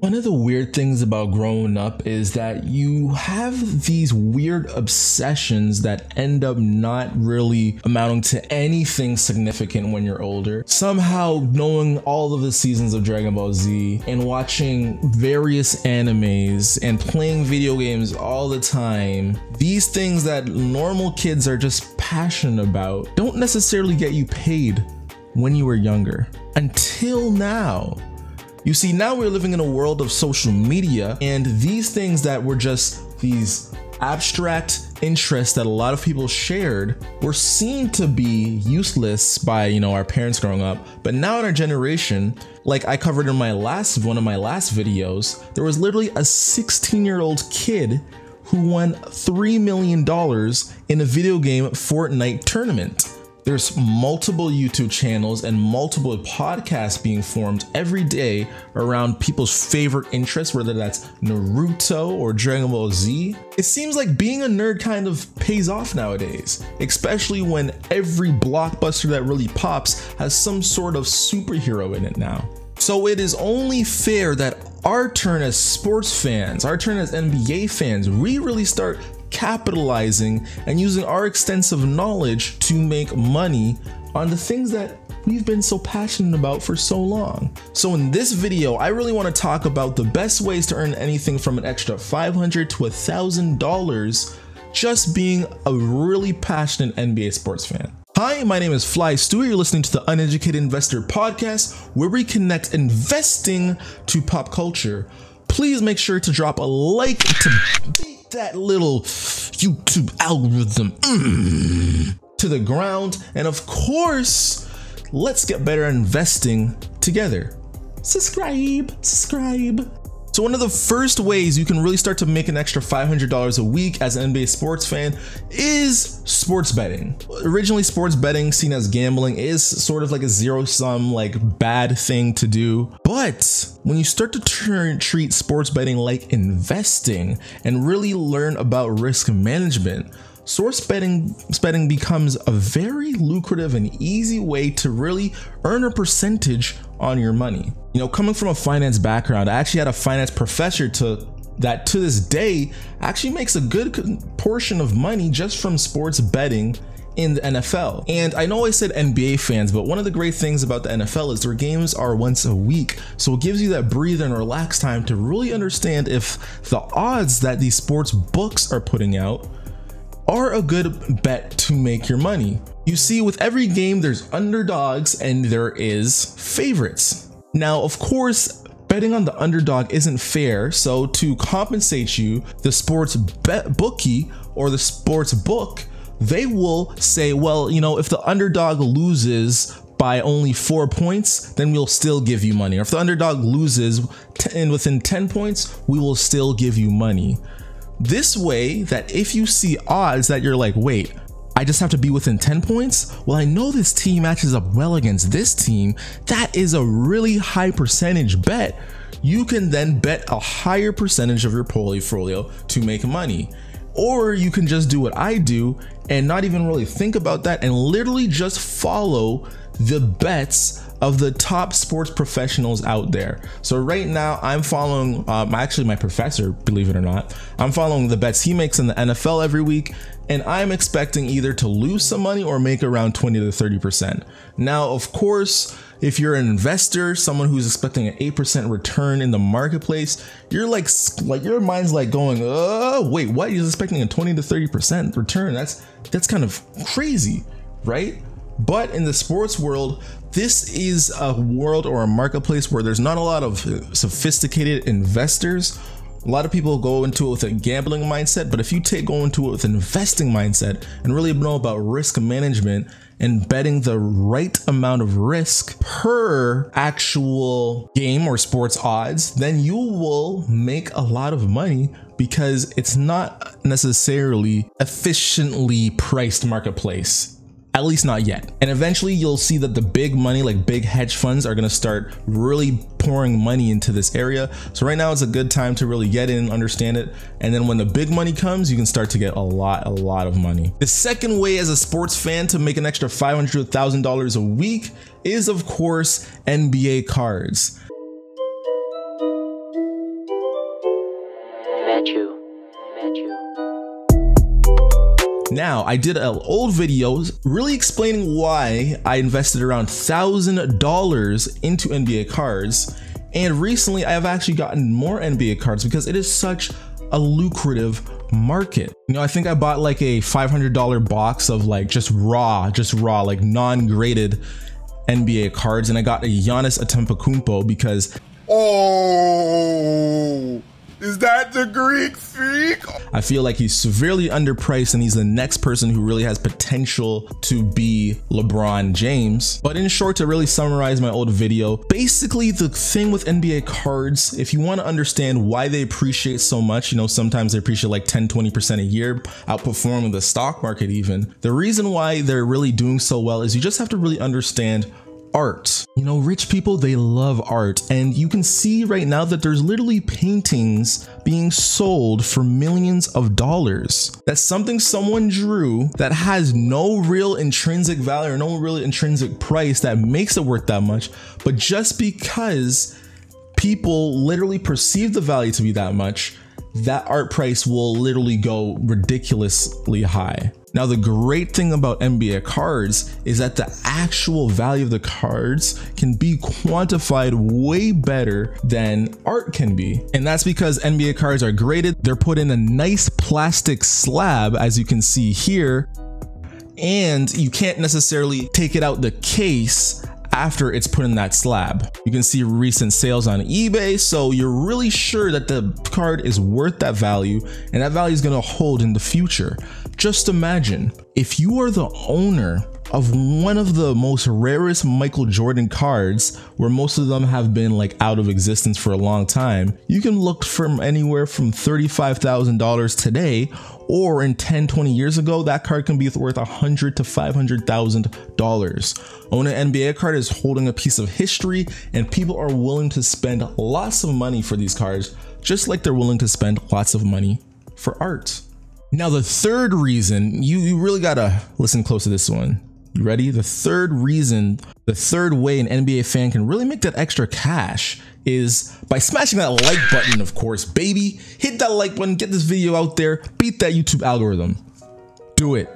One of the weird things about growing up is that you have these weird obsessions that end up not really amounting to anything significant when you're older. Somehow knowing all of the seasons of Dragon Ball Z and watching various animes and playing video games all the time, these things that normal kids are just passionate about don't necessarily get you paid when you were younger. Until now. You see, now we're living in a world of social media, and these things that were just these abstract interests that a lot of people shared were seen to be useless by, our parents growing up. But now in our generation, like I covered in one of my last videos, there was literally a 16-year-old kid who won $3 million in a video game Fortnite tournament. There's multiple YouTube channels and multiple podcasts being formed every day around people's favorite interests, whether that's Naruto or Dragon Ball Z. It seems like being a nerd kind of pays off nowadays, especially when every blockbuster that really pops has some sort of superhero in it now. So it is only fair that our turn as sports fans, our turn as NBA fans, we really start capitalizing and using our extensive knowledge to make money on the things that we've been so passionate about for so long. So in this video, I really want to talk about the best ways to earn anything from an extra $500 to $1,000 just being a really passionate NBA sports fan. Hi, my name is Fly Stewie. You're listening to the Uneducated Investor podcast, where we connect investing to pop culture. Please make sure to drop a like to that little YouTube algorithm to the ground. And of course, let's get better at investing together. Subscribe. So one of the first ways you can really start to make an extra $500 a week as an NBA sports fan is sports betting. Originally, sports betting, seen as gambling, is sort of like a zero-sum, like bad thing to do. But when you start to treat sports betting like investing and really learn about risk management, sports betting becomes a very lucrative and easy way to really earn a percentage on your money. Coming from a finance background, I actually had a finance professor to this day actually makes a good portion of money just from sports betting in the NFL. And I know I said NBA fans, but one of the great things about the NFL is their games are once a week. So it gives you that breathe and relax time to really understand if the odds that these sports books are putting out are a good bet to make your money. You see, with every game, there's underdogs and there is favorites. Now, of course, betting on the underdog isn't fair. So to compensate you, the sports bet bookie or the sports book, they will say, well, if the underdog loses by only 4 points, then we'll still give you money. Or if the underdog loses within 10 points, we will still give you money. This way that if you see odds that you're like, wait, I just have to be within 10 points? Well, I know this team matches up well against this team. That is a really high percentage bet. You can then bet a higher percentage of your portfolio to make money. Or you can just do what I do and not even really think about that and literally just follow the bets of the top sports professionals out there. So right now I'm following, actually my professor, believe it or not, I'm following the bets he makes in the NFL every week, and I'm expecting either to lose some money or make around 20 to 30%. Now, of course, if you're an investor, someone who's expecting an 8% return in the marketplace, you're like your mind's like going, oh, wait, what? You're expecting a 20 to 30% return? That's kind of crazy, right? But in the sports world, this is a world or a marketplace where there's not a lot of sophisticated investors. A lot of people go into it with a gambling mindset, but if you go into it with an investing mindset and really know about risk management and betting the right amount of risk per actual game or sports odds, then you will make a lot of money because it's not necessarily efficiently priced marketplace. At least not yet. And eventually you'll see that the big money, like big hedge funds, are gonna start really pouring money into this area. So right now it's a good time to really get in and understand it. And then when the big money comes, you can start to get a lot of money. The second way as a sports fan to make an extra $500 to $1,000 a week is, of course, NBA cards. Now, I did an old video really explaining why I invested around $1,000 into NBA cards, and recently I have actually gotten more NBA cards because it is such a lucrative market. You know, I think I bought like a $500 box of like just raw, like non-graded NBA cards, and I got a Giannis Antetokounmpo because, oh, is that the Greek freak? I feel like he's severely underpriced and he's the next person who really has potential to be LeBron James. But in short, to really summarize my old video, basically the thing with NBA cards, if you want to understand why they appreciate so much, you know, sometimes they appreciate like 10, 20% a year, outperforming the stock market even. The reason why they're really doing so well is you just have to really understand art. You know, rich people, they love art, and you can see right now that there's literally paintings being sold for millions of dollars. That's something someone drew that has no real intrinsic value or no real intrinsic price that makes it worth that much, but just because people literally perceive the value to be that much, that art price will literally go ridiculously high. Now, the great thing about NBA cards is that the actual value of the cards can be quantified way better than art can be. And that's because NBA cards are graded. They're put in a nice plastic slab, as you can see here, and you can't necessarily take it out the case after it's put in that slab. You can see recent sales on eBay, so you're really sure that the card is worth that value, and that value is going to hold in the future. Just imagine if you are the owner of one of the most rarest Michael Jordan cards, where most of them have been like out of existence for a long time. You can look from anywhere from $35,000 today, or in 10, 20 years ago, that card can be worth $100,000 to $500,000. Owning an NBA card is holding a piece of history, and people are willing to spend lots of money for these cards, just like they're willing to spend lots of money for art. Now, the third reason, you really gotta listen close to this one. You ready? The third reason, the third way an NBA fan can really make that extra cash is by smashing that like button, of course, baby. Hit that like button, get this video out there, beat that YouTube algorithm. Do it.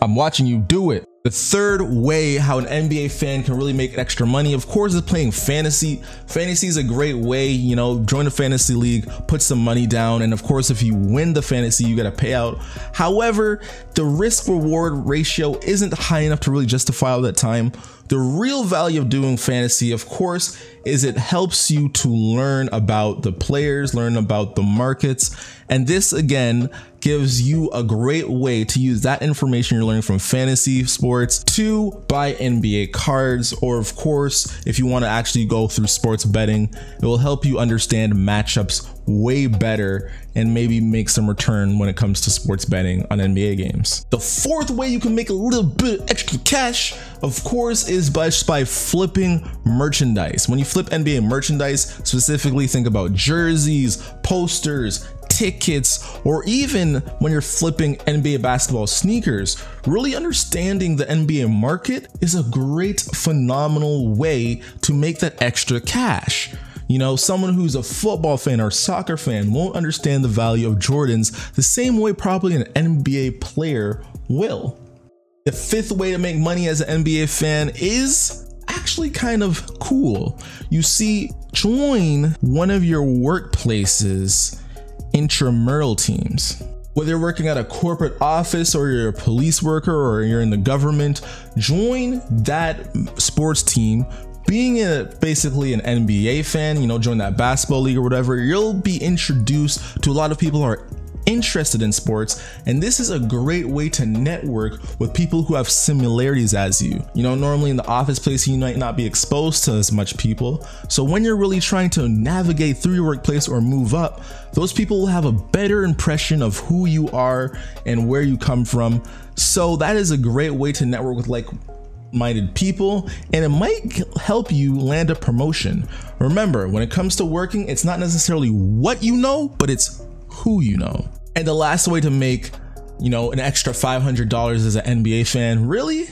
I'm watching you, do it. The third way how an NBA fan can really make extra money, of course, is playing fantasy. Fantasy is a great way, you know, join a fantasy league, put some money down, and of course, if you win the fantasy, you get a payout. However, the risk-reward ratio isn't high enough to really justify all that time. The real value of doing fantasy, of course, is it helps you to learn about the players, learn about the markets, and this, again, gives you a great way to use that information you're learning from fantasy sports to buy NBA cards, or of course, if you want to actually go through sports betting, it will help you understand matchups way better and maybe make some return when it comes to sports betting on NBA games. The fourth way you can make a little bit of extra cash, of course, is by flipping merchandise. When you flip NBA merchandise, specifically think about jerseys, posters, tickets, or even when you're flipping NBA basketball sneakers, really understanding the NBA market is a great, phenomenal way to make that extra cash. You know, someone who's a football fan or soccer fan won't understand the value of Jordans the same way probably an NBA player will. The fifth way to make money as an NBA fan is actually kind of cool. You see, join one of your workplace's intramural teams. Whether you're working at a corporate office or you're a police worker or you're in the government, join that sports team. Being basically an NBA fan, you know, join that basketball league or whatever, you'll be introduced to a lot of people who are interested in sports, and this is a great way to network with people who have similarities as you. You know, normally in the office place, you might not be exposed to as much people. So when you're really trying to navigate through your workplace or move up, those people will have a better impression of who you are and where you come from. So that is a great way to network with like-minded people, and it might help you land a promotion. Remember, when it comes to working, it's not necessarily what you know, but it's who you know. And the last way to make, you know, an extra $500 as an NBA fan really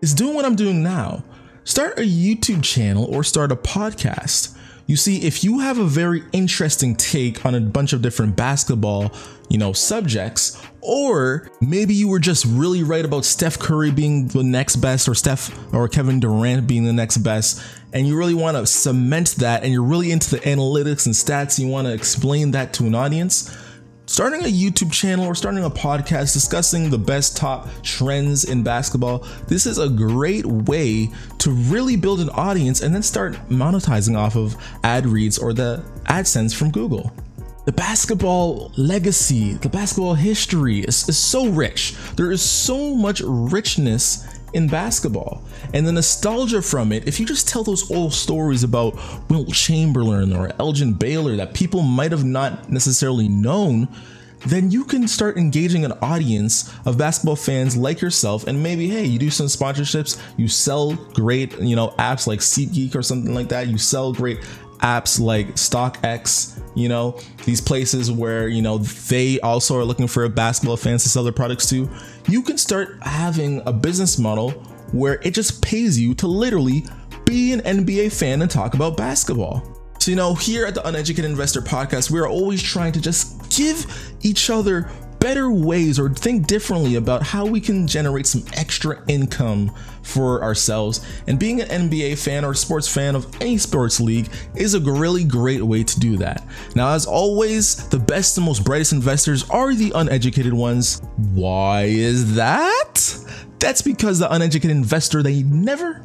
is doing what I'm doing now. Start a YouTube channel or start a podcast. You see, if you have a very interesting take on a bunch of different basketball, subjects, or maybe you were just really right about Steph Curry being the next best, or Steph or Kevin Durant being the next best, and you really want to cement that, and you're really into the analytics and stats, and you want to explain that to an audience, starting a YouTube channel or starting a podcast discussing the best top trends in basketball, this is a great way to really build an audience and then start monetizing off of ad reads or the AdSense from Google. The basketball legacy, the basketball history is so rich. There is so much richness in basketball, and the nostalgia from it. If you just tell those old stories about Wilt Chamberlain or Elgin Baylor that people might have not necessarily known, then you can start engaging an audience of basketball fans like yourself. And maybe, hey, you do some sponsorships, you sell great, apps like SeatGeek or something like that. You sell great apps like StockX, these places where, they also are looking for basketball fans to sell their products to. You can start having a business model where it just pays you to literally be an NBA fan and talk about basketball. So, here at the Uneducated Investor Podcast, we are always trying to just give each other better ways, or think differently about how we can generate some extra income for ourselves. And being an NBA fan or a sports fan of any sports league is a really great way to do that. Now, as always, the best and most brightest investors are the uneducated ones. Why is that? That's because the uneducated investor, they never,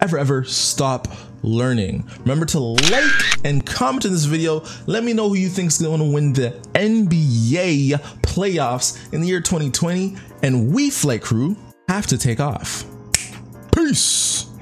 ever, ever stop learning. Remember to like and comment in this video. Let me know who you think is going to win the NBA playoffs in the year 2020, and we Flight Crew have to take off. Peace.